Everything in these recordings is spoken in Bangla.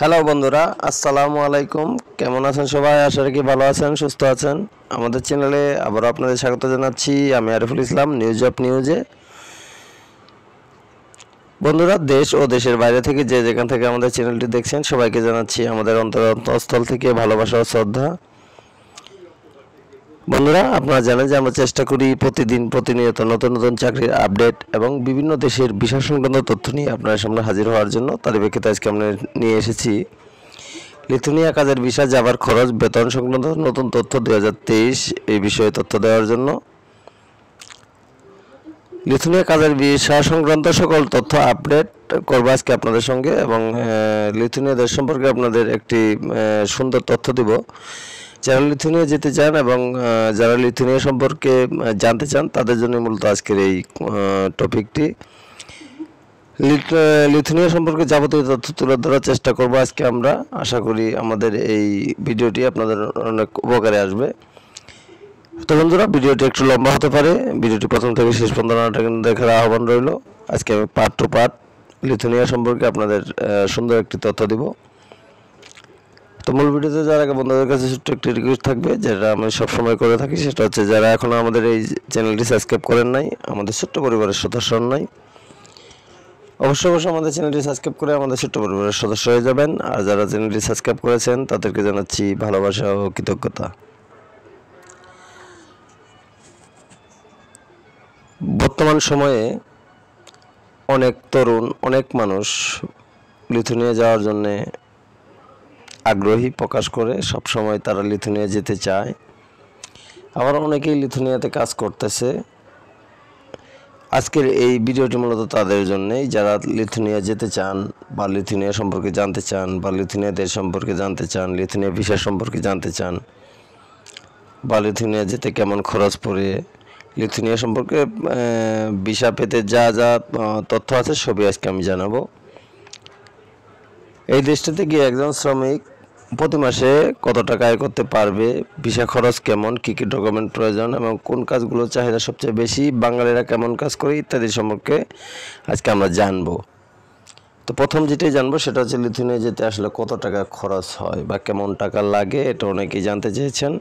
हेलो बंधुरा अस्सलामु आलैकुम केमन आछेन सबाई आशा करी भालो आछेन सुस्थ आछेन आमादेर चैनेले आबारो आपनादेर स्वागत जानाच्छि आमि आरिफुल इस्लाम न्यूज अफ न्यूजे। बंधुरा देश और देशेर बाइरे थेके जे जेखान थेके आमादेर चैनेलटी देखछेन सबाइके जानाच्छि आमादेर अंतःस्थल थेके भालोबासा और श्रद्धा। बंधुरा आपनारा जानेन जे आमरा चेष्टा करी प्रतिदिन प्रतिनियत नतून नतून चाकरिर आपडेट एवं विभिन्न देशेर बिशेष संक्रांत तथ्य निये आपनादेर सामने हाजिर होवार जोन्नो। तार प्रेक्षिते आजके आमरा निये एसेछि लिथुनिया काजेर भिसा जावार खरच वेतन संक्रांत नतून तथ्य 2023 ए विषये तथ्य देवार जोन्नो लिथुनिया काजेर भिसा संक्रांत सकल तथ्य आपडेट करब आजके आपनादेर संगे एबं लिथुनिया देश सम्पर्के आपनादेर एकटी सुंदर तथ्य देब। যারা লিথুনিয়া যেতে চান এবং যারা লিথুনিয়া সম্পর্কে জানতে চান তাদের জন্য মূলত আজকের এই টপিকটি। লিথুনিয়া সম্পর্কে যাবতীয় তথ্য তুলে ধরার চেষ্টা করব আজকে আমরা। আশা করি আমাদের এই ভিডিওটি আপনাদের অনেক উপকারে আসবে। তো বন্ধুরা ভিডিওটি একটু লম্বা হতে পারে, ভিডিওটি প্রথম থেকে শেষ পর্যন্ত দেখার আহ্বান রইল। আজকে আমি পার্ট টু পার্ট লিথুনিয়া সম্পর্কে আপনাদের সুন্দর একটি তথ্য দিব। তো মূল ভিডিওতে যাওয়ার আগে বন্ধুদের কাছে ছোট্ট একটি রিকোয়েস্ট থাকবে, যেটা আমি সবসময় করে থাকি, সেটা হচ্ছে যারা এখনও আমাদের এই চ্যানেলটি সাবস্ক্রাইব করেন নাই, আমাদের ছোট্ট পরিবারের সদস্য নাই, অবশ্যই অবশ্যই আমাদের চ্যানেলটি সাবস্ক্রাইব করে আমাদের ছোট্ট পরিবারের সদস্য হয়ে যাবেন। আর যারা চ্যানেলটি সাবস্ক্রাইব করেছেন তাদেরকে জানাচ্ছি ভালোবাসা ও কৃতজ্ঞতা। ১৯৫২ সময়ে অনেক তরুণ অনেক মানুষ লিথুনিয়া যাওয়ার জন্যে আগ্রহী প্রকাশ করে, সব সময় তারা লিথুনিয়া যেতে চায়। আবার অনেকেই লিথুনিয়াতে কাজ করতেছে। আজকের এই ভিডিওটি মূলত তাদের জন্যই যারা লিথুনিয়া যেতে চান বা লিথুনিয়া সম্পর্কে জানতে চান বা লিথুনিয়া দেশ সম্পর্কে জানতে চান, লিথুনিয়া ভিসা সম্পর্কে জানতে চান বা লিথুনিয়া যেতে কেমন খরচ পড়ে, লিথুনিয়া সম্পর্কে ভিসা পেতে যা যা তথ্য আছে সবই আজকে আমি জানাবো। এই দেশটিতে গিয়ে একজন শ্রমিক প্রতি মাসে কত টাকা আয় করতে পারবে, ভিসা খরচ কেমন, কী কী ডকুমেন্ট প্রয়োজন এবং কোন কাজগুলোর চাহিদা সবচেয়ে বেশি, বাঙালিরা কেমন কাজ করে ইত্যাদি সম্পর্কে আজকে আমরা জানবো। তো প্রথম যেটাই জানবো সেটা হচ্ছে লিথুনিয়া যেতে আসলে কত টাকা খরচ হয় বা কেমন টাকা লাগে, এটা অনেকেই জানতে চেয়েছেন।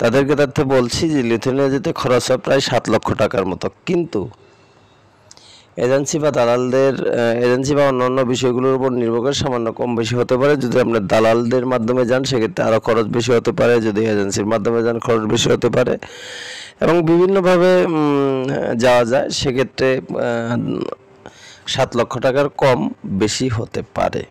তাদেরকে তথ্যে বলছি যে লিথুনিয়া যেতে খরচ হয় প্রায় 7 লক্ষ টাকার মতো, কিন্তু এজেন্সি বা দালালদের এজেন্সি বা অন্যান্য বিষয়গুলোর উপর নির্ভর করে সামান্য কম বেশি হতে পারে। যদি আপনার দালালদের মাধ্যমে যান সেক্ষেত্রে আরও খরচ বেশি হতে পারে, যদি এজেন্সির মাধ্যমে যান খরচ বেশি হতে পারে এবং বিভিন্নভাবে যাওয়া যায়, সেক্ষেত্রে 7 লক্ষ টাকার কম বেশি হতে পারে।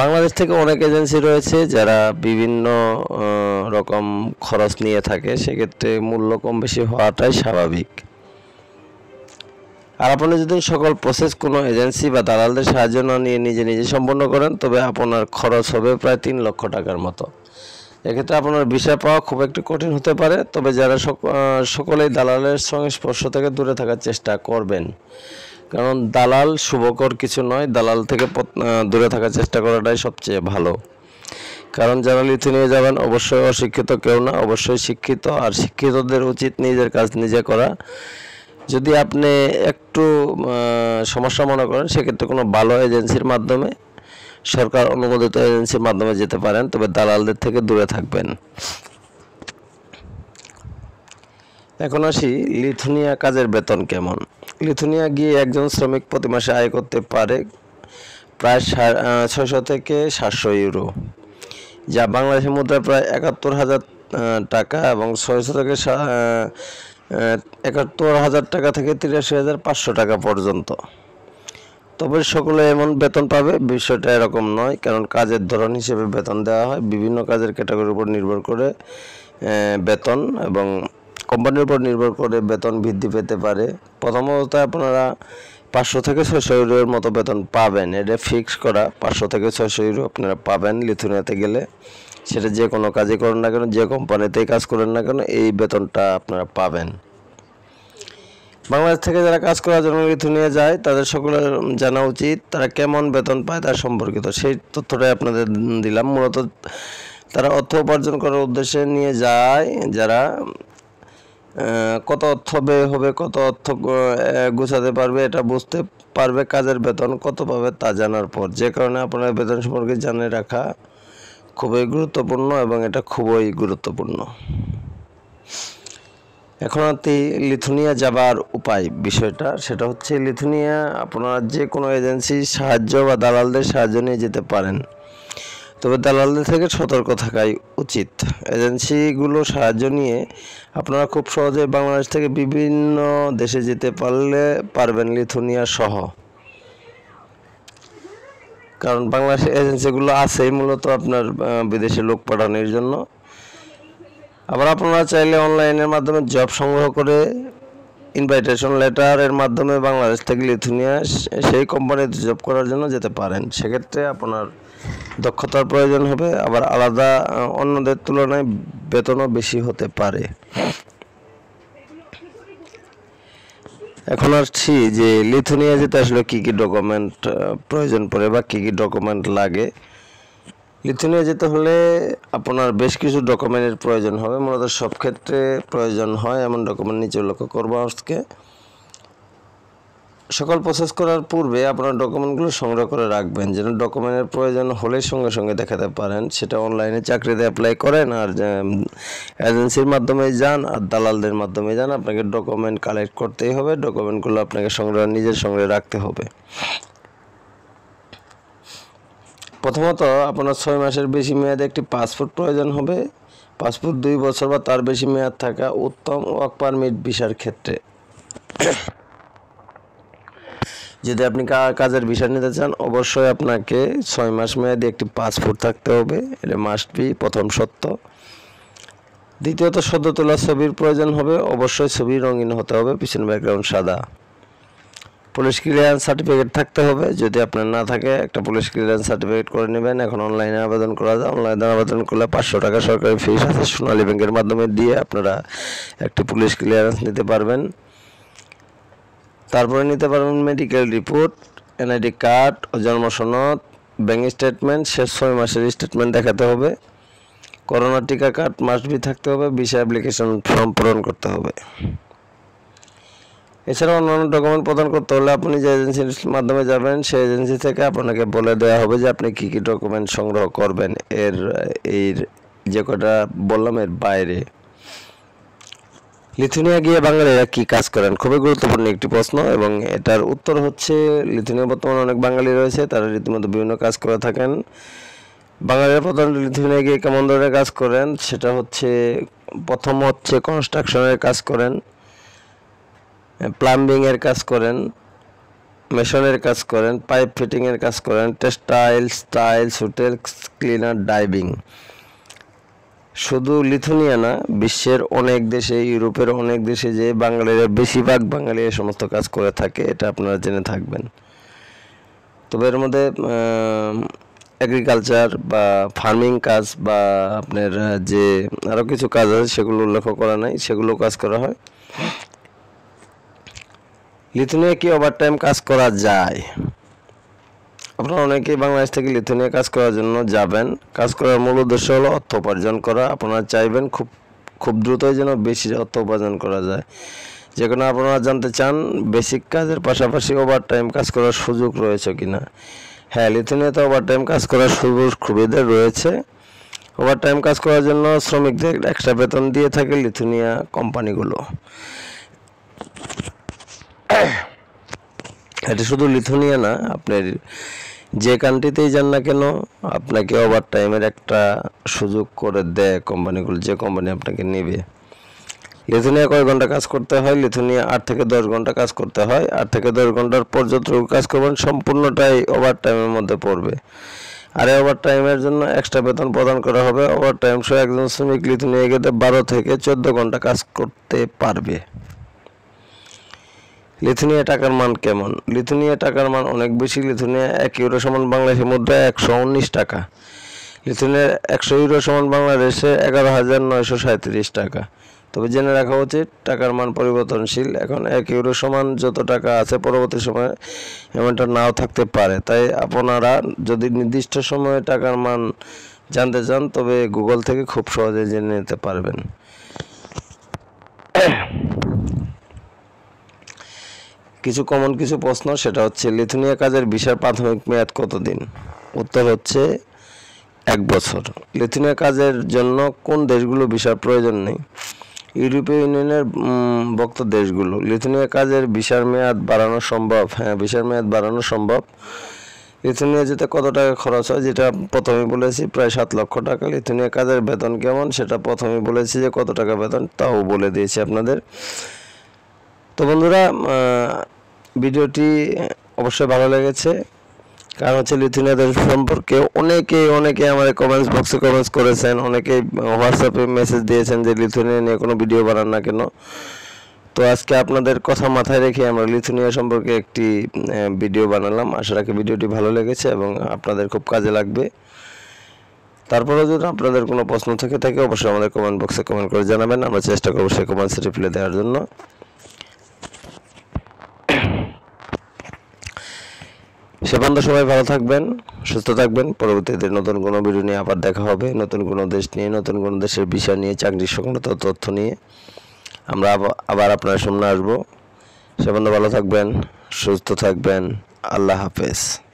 বাংলাদেশ থেকে অনেক এজেন্সি রয়েছে যারা বিভিন্ন রকম খরচ নিয়ে থাকে, সেক্ষেত্রে মূল্য কম বেশি হওয়াটাই স্বাভাবিক। আর আপনি যদি সকল প্রসেস কোনো এজেন্সি বা দালালদের সাহায্য না নিয়ে নিজে নিজে সম্পন্ন করেন তবে আপনার খরচ হবে প্রায় 3 লক্ষ টাকার মতো। এক্ষেত্রে আপনার ভিসা পাওয়া খুব একটু কঠিন হতে পারে, তবে যারা সকলেই দালালের সংস্পর্শ থেকে দূরে থাকার চেষ্টা করবেন, কারণ দালাল শুভকর কিছু নয়। দালাল থেকে দূরে থাকার চেষ্টা করাটাই সবচেয়ে ভালো, কারণ যারা লিথুনিয়া যাবেন অবশ্যই অশিক্ষিত কেউ না, অবশ্যই শিক্ষিত। আর শিক্ষিতদের উচিত নিজের কাজ নিজে করা। যদি আপনি একটু সমস্যা মনে করেন সেক্ষেত্রে কোনো ভালো এজেন্সির মাধ্যমে, সরকার অনুমোদিত এজেন্সির মাধ্যমে যেতে পারেন, তবে দালালদের থেকে দূরে থাকবেন। এখন আসি লিথুনিয়া কাজের বেতন কেমন। লিথুনিয়া গিয়ে একজন শ্রমিক প্রতি মাসে আয় করতে পারে প্রায় 600 থেকে 700 ইউরো, যা বাংলাদেশের মুদ্রায় প্রায় ৭১,০০০ টাকা এবং 600 থেকে ৭১,০০০ টাকা থেকে ৮৩,৫০০ টাকা পর্যন্ত। তবে সকলে এমন বেতন পাবে বিষয়টা এরকম নয়, কারণ কাজের ধরন হিসেবে বেতন দেওয়া হয়। বিভিন্ন কাজের ক্যাটাগরির উপর নির্ভর করে বেতন এবং কোম্পানির উপর নির্ভর করে বেতন বৃদ্ধি পেতে পারে। প্রথমত আপনারা 500 থেকে 600 ইউরোর মতো বেতন পাবেন, এটা ফিক্স করা। 500 থেকে 600 ইউরো আপনারা পাবেন লিথুনিয়াতে গেলে, সেটা যে কোনো কাজই করেন না কেন, যে কোম্পানিতেই কাজ করেন না কেন, এই বেতনটা আপনারা পাবেন। বাংলাদেশ থেকে যারা কাজ করার জন্য লিথুনিয়া যায় তাদের সকলের জানা উচিত তারা কেমন বেতন পায় তার সম্পর্কিত সেই তথ্যটাই আপনাদের দিলাম। মূলত তারা অর্থ উপার্জন করার উদ্দেশ্যে নিয়ে যায়, যারা কত অর্থ ব্যয় হবে, কত অর্থ গোছাতে পারবে এটা বুঝতে পারবে কাজের বেতন কত পাবে তা জানার পর, যে কারণে আপনার বেতন সম্পর্কে জানে রাখা খুবই গুরুত্বপূর্ণ এবং এটা খুবই গুরুত্বপূর্ণ। এখন লিথুনিয়া যাবার উপায় বিষয়টা সেটা হচ্ছে, লিথুনিয়া আপনার যে কোনো এজেন্সির সাহায্য বা দালালদের সাহায্য নিয়ে যেতে পারেন, তবে দালালদের থেকে সতর্ক থাকাই উচিত। এজেন্সিগুলো সাহায্য নিয়ে আপনারা খুব সহজে বাংলাদেশ থেকে বিভিন্ন দেশে যেতে পারবেন লিথুনিয়া সহ, কারণ বাংলাদেশ এজেন্সিগুলো আছেই মূলত আপনার বিদেশে লোক পাঠানোর জন্য। আবার আপনারা চাইলে অনলাইনের মাধ্যমে জব সংগ্রহ করে ইনভাইটেশন লেটারের মাধ্যমে বাংলাদেশ থেকে লিথুনিয়া সেই কোম্পানিতে জব করার জন্য যেতে পারেন। সেক্ষেত্রে আপনার দক্ষতার প্রয়োজন হবে, আবার আলাদা অন্যদের তুলনায় বেতনও বেশি হতে পারে। এখন আসছি যে লিথুনিয়া যেতে আসলে কী কী ডকুমেন্ট প্রয়োজন পড়ে বা কী কী ডকুমেন্ট লাগে। লিথুনিয়া যেতে হলে আপনার বেশ কিছু ডকুমেন্টের প্রয়োজন হবে, মূলত সব ক্ষেত্রে প্রয়োজন হয় এমন ডকুমেন্ট নিচে লক্ষ্য করবো আজকে। সকল প্রসেস করার পূর্বে আপনার ডকুমেন্টগুলো সংগ্রহ করে রাখবেন, যেন ডকুমেন্টের প্রয়োজন হলে সঙ্গে সঙ্গে দেখাতে পারেন। সেটা অনলাইনে চাকরিতে অ্যাপ্লাই করেন আর এজেন্সির মাধ্যমে যান আর দালালদের মাধ্যমে যান, আপনাকে ডকুমেন্ট কালেক্ট করতেই হবে। ডকুমেন্টগুলো আপনাকে সংগ্রহ নিজের সঙ্গে রাখতে হবে। প্রথমত আপনার 6 মাসের বেশি মেয়াদে একটি পাসপোর্ট প্রয়োজন হবে। পাসপোর্ট 2 বছর বা তার বেশি মেয়াদ থাকা উত্তম ওয়ার্ক পারমিট ভিসার ক্ষেত্রে। যদি আপনি কাজের ভিসা নিতে চান অবশ্যই আপনাকে 6 মাস মেয়াদে একটি পাসপোর্ট থাকতে হবে, এটা মাস্ট বি, প্রথম সত্য। দ্বিতীয়ত সদ্য তোলা ছবির প্রয়োজন হবে, অবশ্যই ছবি রঙিন হতে হবে, পিছনে ব্যাকগ্রাউন্ড সাদা। পুলিশ ক্লিয়ারেন্স সার্টিফিকেট থাকতে হবে, যদি আপনার না থাকে একটা পুলিশ ক্লিয়ারেন্স সার্টিফিকেট করে নেবেন। এখন অনলাইনে আবেদন করা যায়, অনলাইনে আবেদন করলে 500 টাকা সরকারি ফিস আছে, সোনালী ব্যাংকের মাধ্যমে দিয়ে আপনারা একটি পুলিশ ক্লিয়ারেন্স নিতে পারবেন। তারপরে নিতে পারবেন মেডিকেল রিপোর্ট, এনআইডি কার্ড ও জন্ম সনদ, ব্যাঙ্ক স্টেটমেন্ট, শেষ 6 মাসের স্টেটমেন্ট দেখাতে হবে, করোনা টিকা কার্ড মাস্ট বি থাকতে হবে, ভিসা অ্যাপ্লিকেশন ফর্ম পূরণ করতে হবে। এছাড়াও অন্যান্য ডকুমেন্ট প্রদান করতে হলে আপনি যে এজেন্সির মাধ্যমে যাবেন সেই এজেন্সি থেকে আপনাকে বলে দেওয়া হবে যে আপনি কী কী ডকুমেন্ট সংগ্রহ করবেন। এর যে কটা বললাম এর বাইরে লিথুনিয়া গিয়ে বাঙালিরা কী কাজ করেন, খুবই গুরুত্বপূর্ণ একটি প্রশ্ন, এবং এটার উত্তর হচ্ছে লিথুনিয়া বর্তমানে অনেক বাঙালি রয়েছে, তারা রীতিমতো বিভিন্ন কাজ করে থাকেন। বাঙালিরা প্রধানত লিথুনিয়া গিয়ে কেমন ধরনের কাজ করেন সেটা হচ্ছে, প্রথম হচ্ছে কনস্ট্রাকশনের কাজ করেন, প্লাম্বিংয়ের কাজ করেন, মেশনের কাজ করেন, পাইপ ফিটিংয়ের কাজ করেন, textiles, tiles, hotel cleaner, diving. শুধু লিথুনিয়া না, বিশ্বের অনেক দেশে, ইউরোপের অনেক দেশে যে বাঙালিরা, বেশিরভাগ বাঙালি এই সমস্ত কাজ করে থাকে, এটা আপনারা জেনে থাকবেন। তবে এর মধ্যে এগ্রিকালচার বা ফার্মিং কাজ বা আপনার যে আরও কিছু কাজ আছে সেগুলো উল্লেখ করা নাই, সেগুলো কাজ করা হয়। লিথুনিয়া কি ওভারটাইম কাজ করা যায়? আপনারা অনেকেই বাংলাদেশ থেকে লিথুনিয়া কাজ করার জন্য যাবেন। কাজ করার মূল উদ্দেশ্য হলো অর্থ উপার্জন করা। আপনারা চাইবেন খুব দ্রুতই যেন বেশি অর্থ উপার্জন করা যায়। যে কোনো আপনারা জানতে চান বেসিক কাজের পাশাপাশি ওভারটাইম কাজ করার সুযোগ রয়েছে কিনা। হ্যাঁ, লিথুনিয়াতে ওভারটাইম কাজ করার সুবিধা রয়েছে। ওভারটাইম কাজ করার জন্য শ্রমিকদের এক্সট্রা বেতন দিয়ে থাকে লিথুনিয়া কোম্পানিগুলো। এটা শুধু লিথুনিয়া না, আপনার যে কান্ট্রিতেই যান না কেন আপনাকে ওভার টাইমের একটা সুযোগ করে দেয় কোম্পানিগুলো, যে কোম্পানি আপনাকে নেবে। লিথুনিয়া কয় ঘন্টা কাজ করতে হয়? লিথুনিয়া 8 থেকে 10 ঘন্টা কাজ করতে হয়। 8 থেকে 10 ঘন্টার পর যতটুকু কাজ করবেন সম্পূর্ণটাই ওভার টাইমের মধ্যে পড়বে, আর এই ওভার টাইমের জন্য এক্সট্রা বেতন প্রদান করা হবে। ওভার টাইম সহ একজন শ্রমিক লিথুনিয়া গেলে 12 থেকে 14 ঘন্টা কাজ করতে পারবে। লিথুনিয়া টাকার মান কেমন? লিথুনিয়া টাকার মান অনেক বেশি। লিথুনিয়া 1 ইউরো সমান বাংলাদেশের মুদ্রায় 119 টাকা। লিথুনিয়ার 100 ইউরো সমান বাংলাদেশে 11,937 টাকা। তবে জেনে রাখা উচিত টাকার মান পরিবর্তনশীল। এখন 1 ইউরো সমান যত টাকা আছে পরবর্তী সময়ে এমনটা নাও থাকতে পারে, তাই আপনারা যদি নির্দিষ্ট সময়ে টাকার মান জানতে চান তবে গুগল থেকে খুব সহজে জেনে নিতে পারবেন। किछु कमन किछु प्रश्न सेटा होच्छे लिथुनिया काजेर भिसार प्राथमिक मेयाद कतदिन उत्तर होच्छे एक बछर। लिथुनिया काजेर जन्य कोन देशगुलो भिसार प्रयोजन नेই ইউরোপীয় ইউনিয়নের ভুক্ত দেশগুলো লিথুনিয়া কাজের ভিসার মেয়াদ বাড়ানো সম্ভব। হ্যাঁ, ভিসার মেয়াদ বাড়ানো সম্ভব। লিথুনিয়া যেতে কত টাকা খরচ হয় যেটা প্রথমেই বলেছি, প্রায় 7 লক্ষ টাকা। লিথুনিয়া কাজের বেতন কেমন সেটা প্রথমেই বলেছি যে কত টাকা বেতন, তাও বলে দিয়েছি আপনাদের। তো বন্ধুরা, ভিডিওটি অবশ্যই ভালো লেগেছে, কারণ হচ্ছে লিথুনিয়া দেশ সম্পর্কে অনেকে আমাদের কমেন্টস বক্সে কমেন্টস করেছেন, অনেকেই হোয়াটসঅ্যাপে মেসেজ দিয়েছেন যে লিথুনিয়া নিয়ে কোনো ভিডিও বানান না কেন। তো আজকে আপনাদের কথা মাথায় রেখে আমরা লিথুনিয়া সম্পর্কে একটি ভিডিও বানালাম। আশা রাখি ভিডিওটি ভালো লেগেছে এবং আপনাদের খুব কাজে লাগবে। তারপরেও যদি আপনাদের কোনো প্রশ্ন থেকে থাকে অবশ্যই আমাদের কমেন্ট বক্সে কমেন্ট করে জানাবেন, আমরা চেষ্টা করবো সেই কমেন্টস রিপ্লাই দেওয়ার জন্য। সে পর্যন্ত সবাই ভালো থাকবেন, সুস্থ থাকবেন। পরবর্তীতে নতুন কোনো ভিডিও নিয়ে আবার দেখা হবে, নতুন কোনো দেশ নিয়ে, নতুন কোনো দেশের বিষয় নিয়ে, চাকরির সংক্রান্ত তথ্য নিয়ে আমরা আবার আপনার সামনে আসবো। সে পর্যন্ত ভালো থাকবেন, সুস্থ থাকবেন। আল্লাহ হাফেজ।